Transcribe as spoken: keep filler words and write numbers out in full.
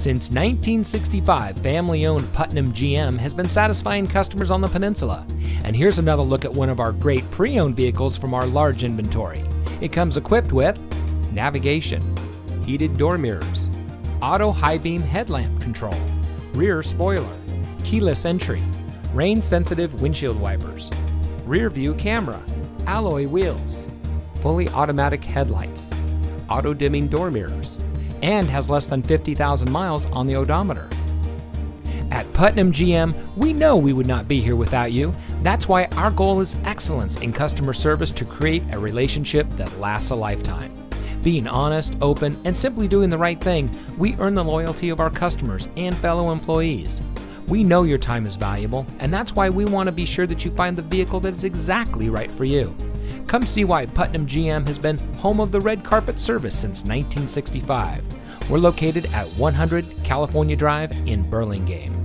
Since nineteen sixty-five, family-owned Putnam G M has been satisfying customers on the peninsula. And here's another look at one of our great pre-owned vehicles from our large inventory. It comes equipped with navigation, heated door mirrors, auto high-beam headlamp control, rear spoiler, keyless entry, rain-sensitive windshield wipers, rear-view camera, alloy wheels, fully automatic headlights, auto-dimming door mirrors, and has less than fifty thousand miles on the odometer. At Putnam G M, we know we would not be here without you. That's why our goal is excellence in customer service to create a relationship that lasts a lifetime. Being honest, open, and simply doing the right thing, we earn the loyalty of our customers and fellow employees. We know your time is valuable, and that's why we want to be sure that you find the vehicle that is exactly right for you. Come see why Putnam G M has been home of the red carpet service since nineteen sixty-five. We're located at one hundred California Drive in Burlingame.